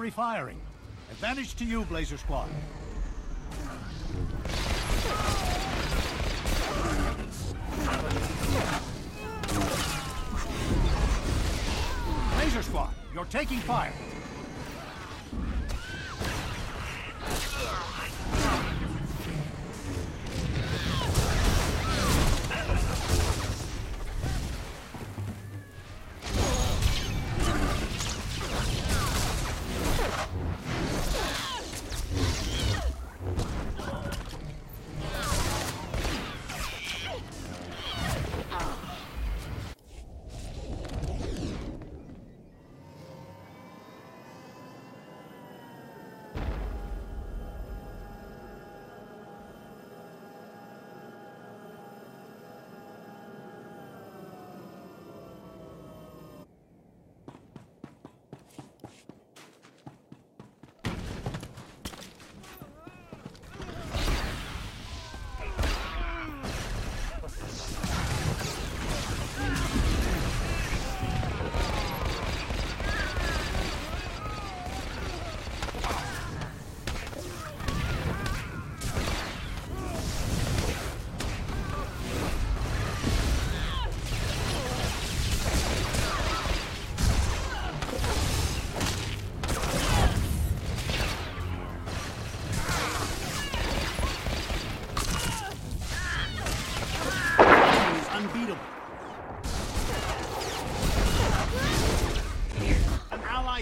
artillery firing. Advantage to you, Blazer Squad. Blazer Squad, you're taking fire.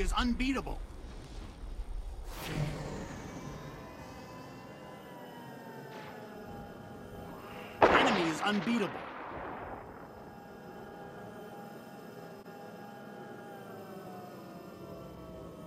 Is unbeatable. Enemy is unbeatable.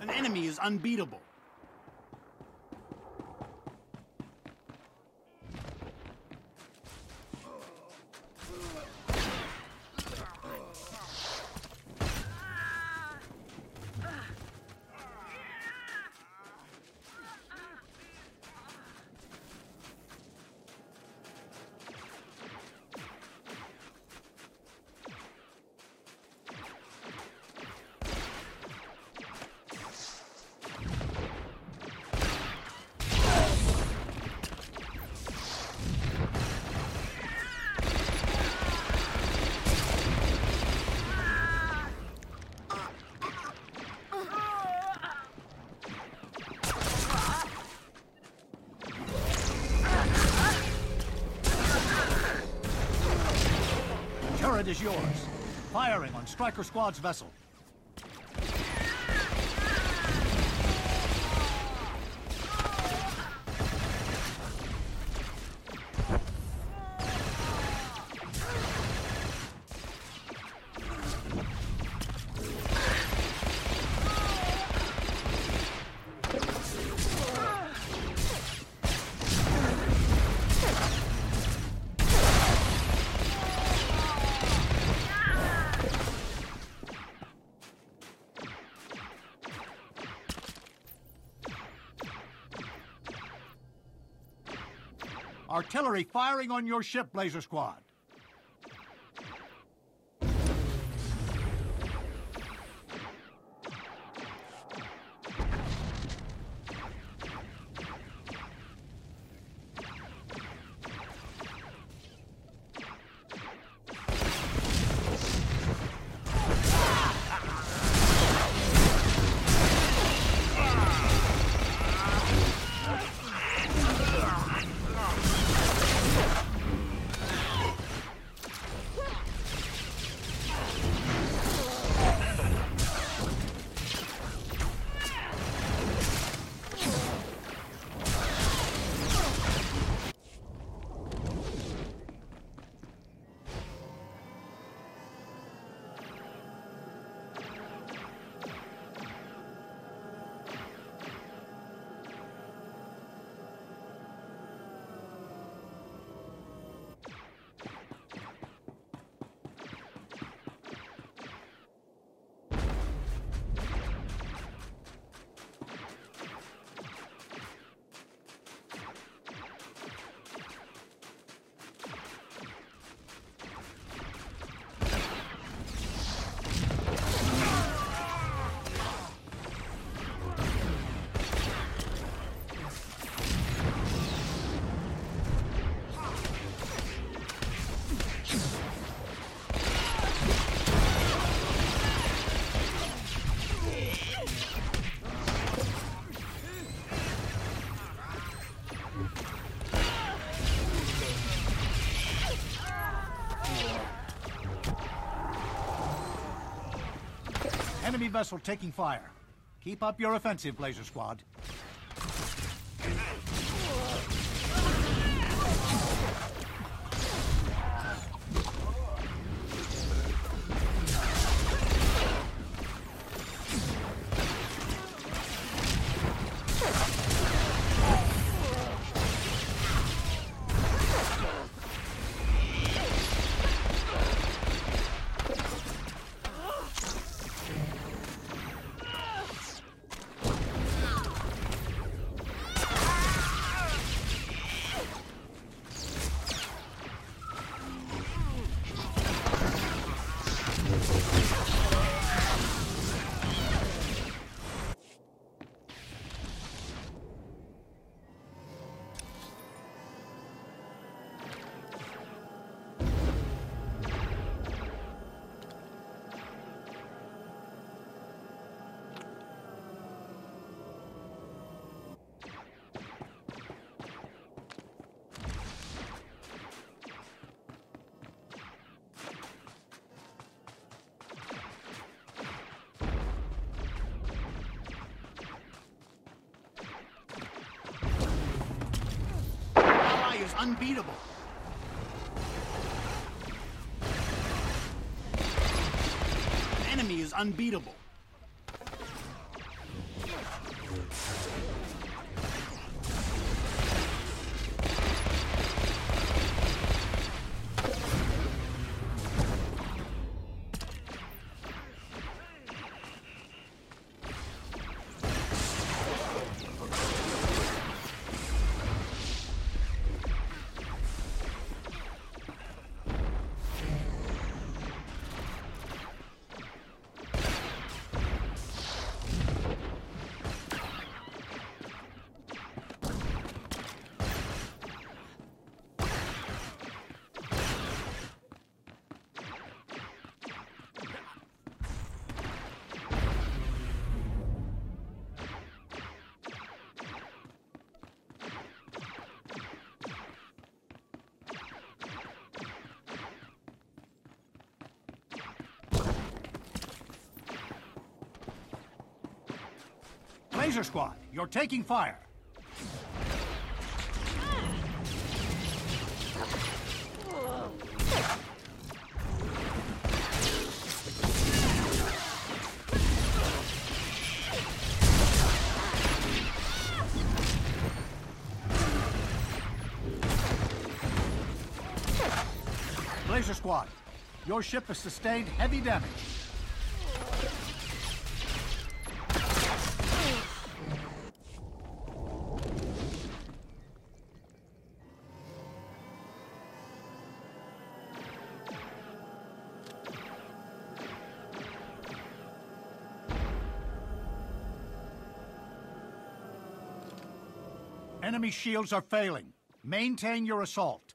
An enemy is unbeatable. Is yours. Firing on Striker Squad's vessel. Artillery firing on your ship, Blazer Squad. enemy vessel taking fire. Keep up your offensive, Blazer Squad. Unbeatable. The enemy is unbeatable. Blazer Squad, you're taking fire. Blazer Squad, your ship has sustained heavy damage. Enemy shields are failing. Maintain your assault.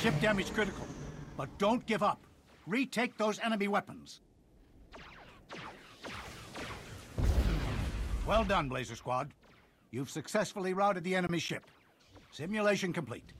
Ship damage critical, but don't give up. Retake those enemy weapons. Well done, Blazer Squad. You've successfully routed the enemy ship. Simulation complete.